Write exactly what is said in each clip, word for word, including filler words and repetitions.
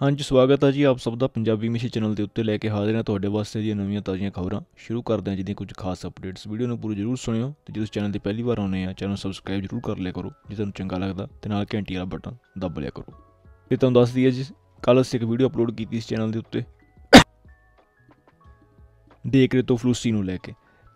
हाँ जी, स्वागत है जी आप सब का पंजाबी अमिची चैनल के उत्ते लैके हाजिर हैं तुहाडे वास्ते जी नवीं ताज़ियां खबरां। शुरू करते हैं जी दी कुछ खास अपडेट्स। वीडियो में पूरी जरूर सुनियो तो जो चैनल पर पहली बार आने चैनल सबसक्राइब जरूर कर लिया करो जो तुहानूं चंगा लगदा ते नाल घंटी वाला बटन दब लिया करो। तो तुहानूं दस दईए जी कल असीं एक वीडियो अपलोड की इस चैनल के उत्ते देखरे तो फलूसी नूं लैके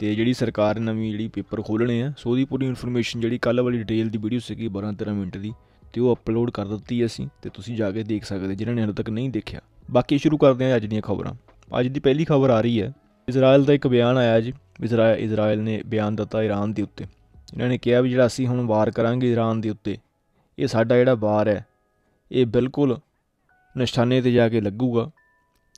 तो जी सरकार ने नवीं जी पेपर खोलने हैं सो दी पूरी इनफॉर्मेशन जी कल वाली डिटेल की वीडियो सी बारह तेरह मिनट की तो वो अपलोड कर दी असी तो जाके देख सकते जिन्होंने हल तक नहीं देखा। बाकी शुरू करते हैं अज दी खबरां। अज की पहली खबर आ रही है इजराइल का एक बयान आया जी। इजरा इजराइल ने बयान दिता ईरान के उत्ते। इन्होंने कहा भी जो असी हुण वार करांगे ईरान के उत्ते ये साडा जिहड़ा वार है ये बिल्कुल निशाने पर जाके लगूगा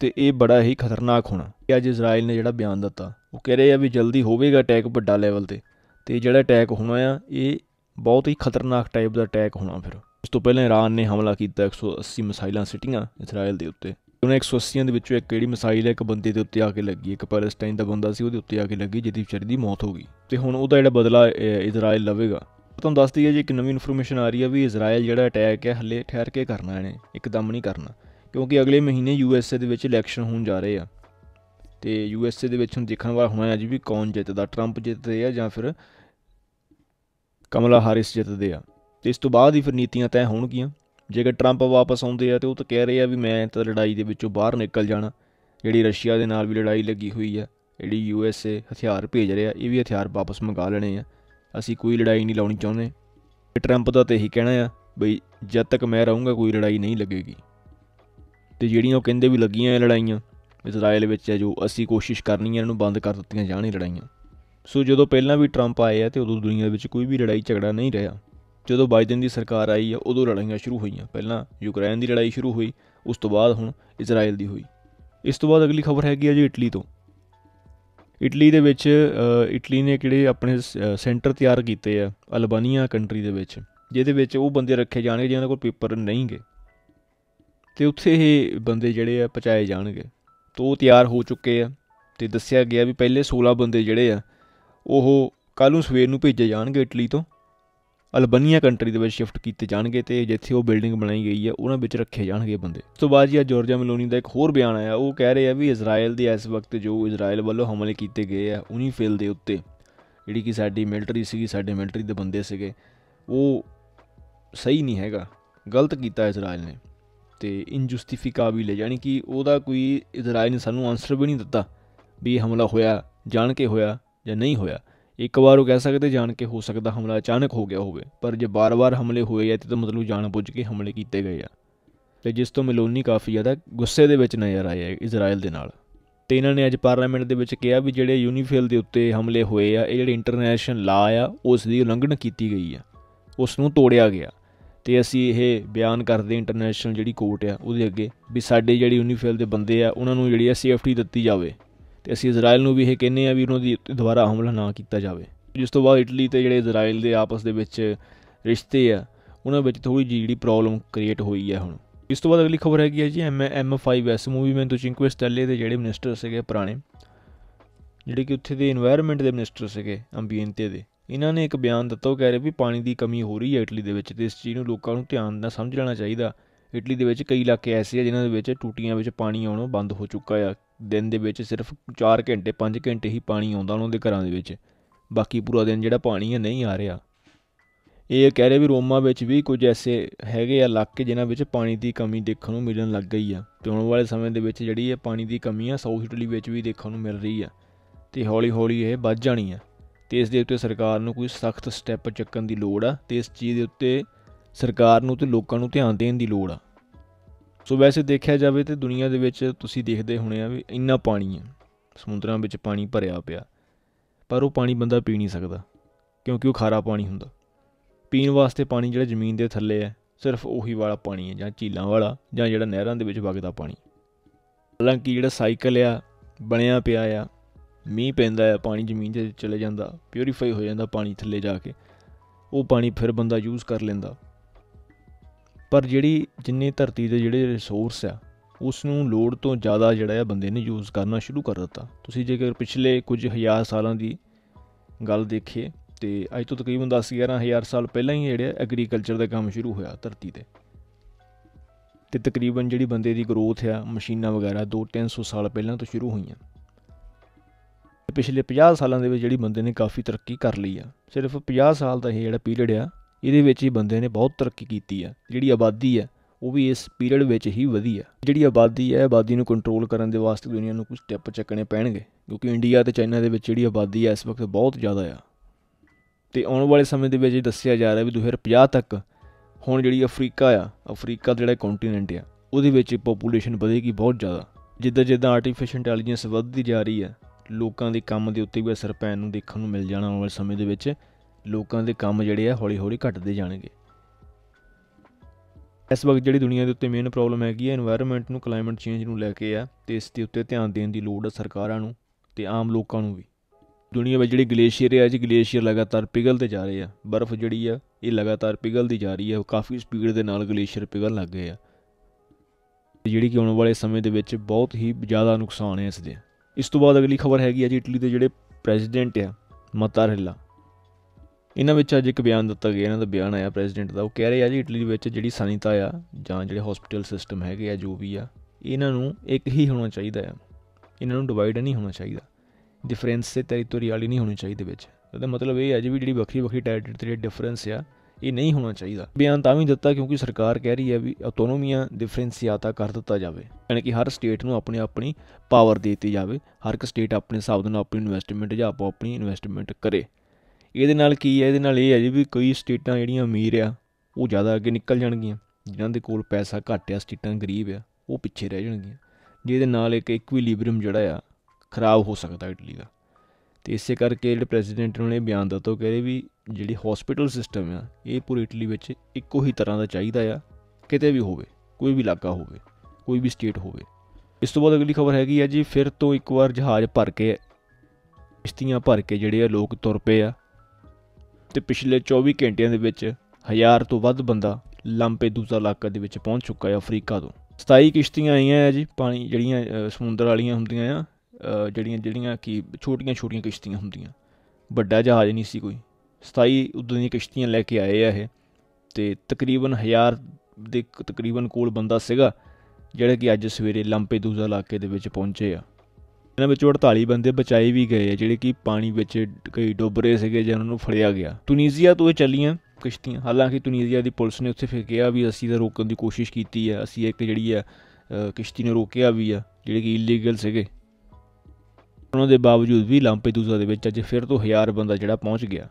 तो ये बड़ा ही खतरनाक होना। अज इजराइल ने जिहड़ा बयान दिता वो कह रहे हैं भी जल्दी होगा अटैक वड्डा लैवल ते ते जिहड़ा अटैक होना आ ये बहुत ही खतरनाक टाइप का अटैक होना। फिर उस तो पहले ईरान ने हमला किया एक सौ अस्सी मिसाइलों सिटियाँ इसराइल के उत्ते। उन्हें एक सौ अस्सियां के एक जी मिसाइल एक बंदे के उत्ते आके लगी, एक पैलेस्टाइन का बंदा से उत्ते आके लगी जिसकी बेचारे की मौत हो गई। तो हुण उहदा जिहड़ा बदला इजराइल लवेगा। तुहानूं दस दईए जी एक नवीं इनफॉर्मेशन आ रही है भी इजराइल जिहड़ा अटैक है हले ठहर के करना, इन्हें एकदम नहीं करना क्योंकि अगले महीने यू एस ए दे विच इलैक्शन होण जा रहे हैं। तो यू एस ए दे विच हुण देखण वाला होना है जी भी कौन जितदा, ट्रंप जितदे आ जां फिर कमला हारिस जितदे आ। तो इस तो बाद ही फिर नीतियां तय होणगियां। जेकर ट्रंप वापस आउंदे आ तो वो तो कह रहे हैं भी मैं तो लड़ाई दे विचों बाहर निकल जाना। जिहड़ी रशिया दे नाल भी लड़ाई लगी हुई है, जिहड़ी यू एस ए हथियार भेज रहे हैं ये भी हथियार वापस मंगा लेने हैं, असीं कोई लड़ाई नहीं लाउणी चाहुंदे। ट्रंप का तो यही कहना है बई जद तक मैं रहूँगा कोई लड़ाई नहीं लगेगी। तो जिहड़ियां ओह कहिंदे भी लगियां लड़ाइयां इजराइल विच है जो असीं कोशिश करनी है इन्हूं बंद कर दित्तियां जाण लड़ाइयां। सो जो पहला भी ट्रंप आए हैं तो उदों दुनिया में कोई भी लड़ाई झगड़ा नहीं रहा। जो बाइडन की सरकार आई है उदों लड़ाइयां शुरू हुई, पहला यूक्रेन की लड़ाई शुरू हुई, उस तो बाद हुण इजराइल की हुई। इस तो बाद अगली खबर हैगी है जी इटली तो। इटली दे विच इटली ने किहड़े अपने सेंटर तैयार कीते आ अल्बानिया कंट्री दे विच जिहदे विच ओह बंदे रखे जाणगे जिन्हां कोल पेपर नहीं गए तो उत्थे इह बंदे जिहड़े आ पहुँचाए जाणगे। तो तैयार हो चुके हैं तो दस्या गया भी पहले सोलह बंदे जिहड़े आ ओह कल सवेर नूं भेजे जाणगे इटली तो अल्बानिया कंट्री दे विच शिफ्ट कीते जाणगे ते जिथे वह बिल्डिंग बनाई गई है उन्हां विच रखे जाणगे बंदे। उस तो बाद जी जॉर्जिया मेलोनी का एक होर बयान आया, वो कह रहे हैं भी इजराइल के इस वक्त जो इजराइल वालों हमले किए गए हैं उन्हीं फील्ड के उत्ते जिहड़ी कि साडी मिलटरी सी साडे मिलटरी दे बंदे सीगे वो सही नहीं हैगा, गलत किया इजराइल ने तो इनजस्टिफिकाबल है यानी कि वह कोई इजराइल ने सानू आंसर भी नहीं दिता भी हमला होया जान के होया या नहीं होया। एक बार वो कह सकते जान के हो सकता हमला अचानक हो गया होवे, पर जो बार बार हमले हुए हैं तो मतलब जान बुझ के हमले किए गए हैं। तो जिस तो मेलोनी काफ़ी ज़्यादा गुस्से दे विच नज़र आए है इजराइल के नाल। तो इन्हों ने अज पार्लीमेंट दे विच कहा भी जिहड़े यूनीफिल के उत्ते हमले हुए आ ये इंटरनेशनल ला आ उसकी उलंघना की गई है, उसनूं तोड़िया गया। तो असी ये बयान करते इंटरनेशनल जिहड़ी कोर्ट आ उहदे अगे भी साडे जिहड़े यूनीफिल के बंदे आ उन्हां नूं जिहड़ी सेफ्टी दित्ती जावे तो असी इजराइल में भी यह कहने भी उन्होंने दोबारा हमला ना किया जाए। जिस तो बाद इटली तो जोड़े इजराइल के आपस के विच रिश्ते आ उन्होंने थोड़ी जी जी प्रॉब्लम क्रिएट हुई है हूँ। इस तो बाद अगली खबर हैगी है जी M M five S movement तो चिंक्वे स्टेले के जोड़े मिनिस्टर से पुराने जोड़े कि उत्थे इन्वायरमेंट के मिनिस्टर से अंबियंते दे, इन्होंने एक बयान दिता वो कह रहे भी पानी की कमी हो रही है इटली के विच ते इस चीज़ में लोगों को ध्यान ना समझ लेना चाहिए। इटली के विच कई इलाके ऐसे है जिन्होंने टूटियां विच पानी आना बंद हो चुका है, दिन दे विच सिर्फ चार घंटे पाँच घंटे ही पानी आउंदा उन्हां दे घरां दे विच, बाकी पूरा दिन जिहड़ा पानी है नहीं आ रहा। ये कह रहे भी रोमा विच भी कुछ ऐसे हैगे इलाके जिन्हां विच पानी की कमी देखण नूं मिलण लग गई है ते आउण वाले समय दे विच जिहड़ी है पानी की कमी है साउथ इटली विच भी देखण नूं मिल रही है ते हौली हौली ये वध जाणी है। ते इस दे उत्ते सरकार नूं कोई सख्त स्टैप चुकण दी लोड़ आ ते इस चीज़ दे उत्ते सरकार नूं ते लोकां नूं ध्यान देण दी लोड़ आ। सो वैसे देखा जाए तो दुनिया के विच तुसीं देखदे होणे आ भी इन्ना पानी है समुद्रां विच पानी भरिया पिया पर वो पानी बंदा पी नहीं सकता क्योंकि वह खारा पानी हुंदा। पीण वास्ते पानी जिहड़ा जमीन के थल्ले है सिर्फ उही वाला पानी है जां झीलां वाला जां जिहड़ा नहरां दे विच वगदा पानी। हालांकि जिहड़ा साइकल आ बनिया पिया आ, मींह पैंदा आ पानी जमीन ते चले जांदा प्यूरीफाई हो जांदा पानी थल्ले जाके, वो पानी फिर बंदा यूज़ कर लैंदा। पर जिहड़ी जिन्नी धरती के जिहड़े रिसोर्स आ उसनूं लोड़ तो ज़्यादा जिहड़ा है बंदे ने यूज़ करना शुरू कर दिता। तुसीं जेकर पिछले कुछ हज़ार सालों की गल देखिए तो अज तो तकरीबन दस ग्यारह हज़ार साल पहला ही जिहड़ा एग्रीकल्चर का काम शुरू होया धरती ते। तो तकरीबन जी बंदे की ग्रोथ आ मशीना वगैरह दो तीन सौ साल पहलों तो शुरू हुई। पिछले पचास सालों के जी बंदे ने काफ़ी तरक्की कर ली है। सिर्फ पचास साल का यह जो पीरियड आ ये बंदे ने बहुत तरक्की की है। जी आबादी है वो भी इस पीरियड में ही वधी है। जी आबादी है आबादी को कंट्रोल करने के वास्ते दुनिया में कुछ स्टैप चकने पैणगे, क्योंकि इंडिया तो चाइना के जी आबादी है इस वक्त बहुत ज़्यादा आ। तो आने वाले समय के दसिया जा रहा है भी दो हज़ार पाँह तक हुण जी अफ्रीका आ अफ्रीका जोड़ा कॉन्टीनेंट आ वो पॉपूलेशन बढ़ेगी बहुत ज़्यादा। जिदा जिदा आर्टिफिशियल इंटैलीजेंस बढ़ती जा रही है लोगों के काम के उत्ते भी असर पैन देखने को मिल जाना। आने वाले समय के लोगों के काम जोड़े आ हौली हौली घटते जाएंगे। इस वक्त जी दुनिया के उत्ते मेन प्रॉब्लम हैगी एनवायरमेंट को क्लाइमेट चेंज को लैके आ, तो इसके उत्ते ध्यान देने की लड़ है सरकारों को तो आम लोगों भी। दुनिया में जी ग्लेशियर है जी ग्लेशियर लगातार पिघलते जा रहे हैं। बर्फ जी आ ये लगातार पिघलती जा रही है, काफ़ी स्पीड के नाल ग्लेशियर पिघल लग गए आ, जी कि आने वाले समय के बहुत ही ज़्यादा नुकसान है इसके। इस तो बाद अगली खबर हैगी जी इटली के जोड़े प्रेजिडेंट आ मतारेला, इन्होंने अज एक बयान दिता गया। इन्हों का बयान आया प्रेजिडेंट का, वो कह रहे हैं जी इटली में जी सनीता आ जो हॉस्पिटल सिस्टम है जो भी आ इन्हों एक ही होना चाहिए। इन्हों डिवाइड नहीं होना चाहिए, डिफरेंस टेरीटोरियली नहीं होनी चाहिए। तो मतलब ये है जी भी जी वक्री वक्री टेरीटोरियल डिफरेंस आ ये नहीं होना चाहिए। बयान ता भी दिता क्योंकि सरकार कह रही है भी ऑटोनोमिया डिफरेंसियाता कर दिता जाए, यानी कि हर स्टेट में अपने अपनी पावर देती जाए। हर एक स्टेट अपने हिसाब से अपनी इन्वेस्टमेंट या आपो अपनी इन्वेस्टमेंट करे। ये नाल की है ये है जी भी कई स्टेटा जी अमीर आ वो ज़्यादा अगे निकल जाएगियाँ, जिन्होंने कोल पैसा घट आ स्टेटा गरीब आ वो पिछे रह जाएगियाँ, जिहदे नाल एक इक्विलिब्रियम जोड़ा आ खराब हो सकता इटली का। तो इस करके जो प्रेजिडेंट ने बयान दिता कह रहे भी जी हॉस्पिटल सिस्टम आ ये पूरी इटली में एको ही तरह का चाहिए आ, किते भी होवे कोई भी इलाका होवे कोई भी स्टेट होवे। इस तो बाद अगली खबर हैगी है जी फिर तो एक बार जहाज़ भर के किश्तियाँ भर के जोड़े लोग तुर पे आ, तो पिछले चौबीस घंटिया के हज़ार तो वध बंदा लाम्पेदूसा इलाका के पहुँच चुका है अफ्रीका तो। सताई किश्तियाँ आई हैं जी पानी जड़ियाँ समुद्र वालियाँ होंदियां आ जड़ियाँ जड़ियाँ कि छोटिया छोटिया किश्तियाँ होंदियां, बड़ा जहाज़ नहीं सी कोई। सताई उदों दी किश्तियाँ लैके आए आ ये, तो तकरीबन हज़ार दे तकरीबन कोल बंदा सीगा जिहड़ा कि अज सवेरे लाम्पेदूसा इलाके दे पहुँचे आ। इन्हां विचों अड़ताली बंदे बचाए भी गए जिहड़े कि पानी विच कई डुब रहे सीगे जिन्हां नूं फड़िया गया। तुनीजिया तो ये चलियाँ किश्तियाँ, हालांकि तुनीजिया की पुलिस ने उत्थे फिर कहा भी असीं तां रोकण की कोशिश की है, असीं एक जिहड़ी आ किश्ती ने रोकिया भी आ जिहड़े कि इलीगल सीगे। उन्होंने बावजूद भी लाम्पेदूसा दे विच अज फिर तो हज़ार बंदा जिहड़ा पहुँच गया।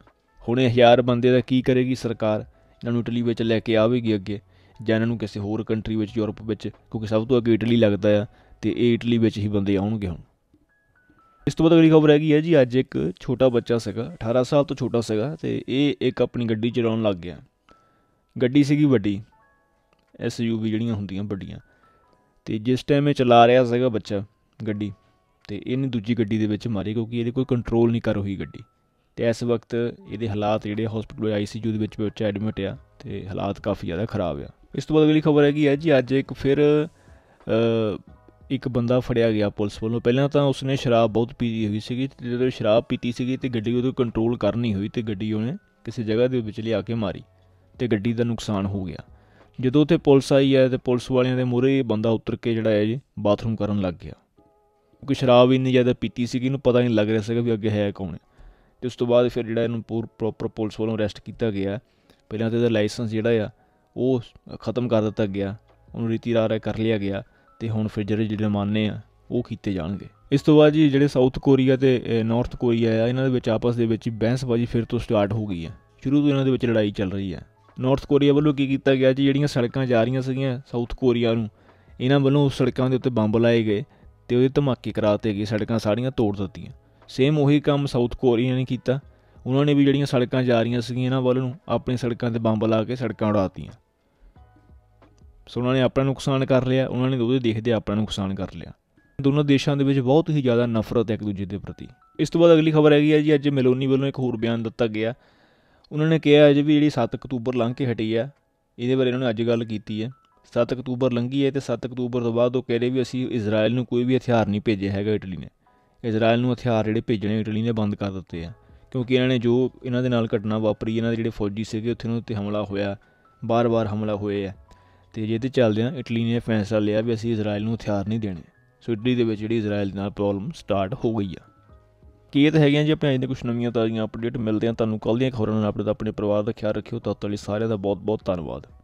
हुण हज़ार बंदे दा की करेगी सरकार, इन्हां नूं इटली विच लैके आवेगी अगे जां इन्हां नूं किसी होर कंट्री विच यूरोप विच, क्योंकि सब तो अगे इटली लगता है तो ये इटली विच ही बंदे आउणगे हुण। इस तो बाद अगली खबर हैगी है जी अज एक छोटा बच्चा सीगा अठारह साल तो छोटा सीगा तो ये एक अपनी गड्डी चलाउण लग गया। गड्डी सीगी वड्डी एस यू वी जिहड़ियां हुंदियां वड्डियां, तो जिस टाइम ये चला रहा सीगा बच्चा गड्डी तो इन्हें दूजी गड्डी दे विच मारी, क्योंकि ये कोई कंट्रोल नहीं कर रही गड्डी। तो इस वक्त ये हालात जो हॉस्पिटल आई सी यू बच्चा एडमिट आ तो हालात काफ़ी ज़्यादा खराब आ। इस तो बाद अगली खबर हैगी है जी अज एक फिर एक बंदा फड़िया गया पुलिस वालों। पहले तो उसने शराब बहुत पीती हुई सी, जो शराब पीती सी तो गड्डी उदों कंट्रोल कर नहीं हुई तो गड्डी उन्हें किसी जगह के विच लिया के मारी तो गड्डी का नुकसान हो गया। जो उत्थे पुलिस आई है तो पुलिस वालियां दे मूहरे बंदा उतर के जिहड़ा है जी बाथरूम करन लग गया, क्योंकि शराब इन्नी ज़्यादा पीती सी पता नहीं लग रहा सीगा भी अगे है कौन। तो उस तो बाद फिर जिहड़ा इहनूं पूर प्रॉपर पुलिस वालों अरैसट किया गया। पहले तो इहदा लाइसेंस जिहड़ा आ वो खत्म कर दिता गया, उन्होंने रीति रारा कर लिया गया तो हुण फिर जिहड़े जुर्माने आ वो कीते जाणगे। इस तो बाद जी जिहड़े साउथ कोरिया ते नॉर्थ कोरिया आ इन्हां दे विच आपस दे विच बहसबाजी फिर तो स्टार्ट हो गई है। शुरू तो इन्हां दे विच लड़ाई चल रही है। नॉर्थ कोरिया वालों की कीता गया जी जिहड़ियां सड़कां जा रही सीगियां साउथ कोरिया नूं इन्हां वालों उस सड़कां दे उत्ते बंब लाए गए तो वो धमाके कराते गए, सड़कां सारियां तोड़ दित्तियां। सेम उही काम साउथ कोरिया ने किया, उन्होंने भी जिहड़ियां सड़कां जा रही सी इन्हां वालों अपनी सड़कां ते बंब ला के सड़कां उड़ातीयां। सो उन्होंने अपना नुकसान कर लिया, उन्होंने उहदे देखदे अपना नुकसान कर लिया। दोनों देशों के बहुत ही ज़्यादा नफरत है एक दूजे के प्रति। इस तो बाद अगली खबर हैगी है जी अज मेलोनी वालों एक होर बयान दिता गया। उन्होंने कहा जी भी जिहड़ी सत्त अक्तूबर लंघ के हटी है ये बारे उन्होंने अज गल की है। सत्त अक्तूबर लंघी है तो सत्त अक्तूबर तो बाद कह रहे भी असी इजराइल में कोई भी हथियार नहीं भेजे है। इटली ने इजराइल में हथियार जोड़े भेजने इटली ने बंद कर दिते हैं, क्योंकि इन्होंने जो इन्होंने घटना वापरी इन्होंने जोड़े फौजी से उत्थे हमला होया, बार बार हमला होए है तो जे चलद्या इटली ने फैसला लिया भी असी इजराइल में हथियार नहीं देने। सो इटली के जी इजराइल प्रॉब्लम स्टार्ट हो गई है। कि तो है जी अपने अज कुछ नवी ताज़ा अपडेट मिलते हैं। तुम्हें कल दीयां खबरों अपने अपने परिवार का ख्याल रखियो। तब तक सारे का बहुत बहुत धन्यवाद।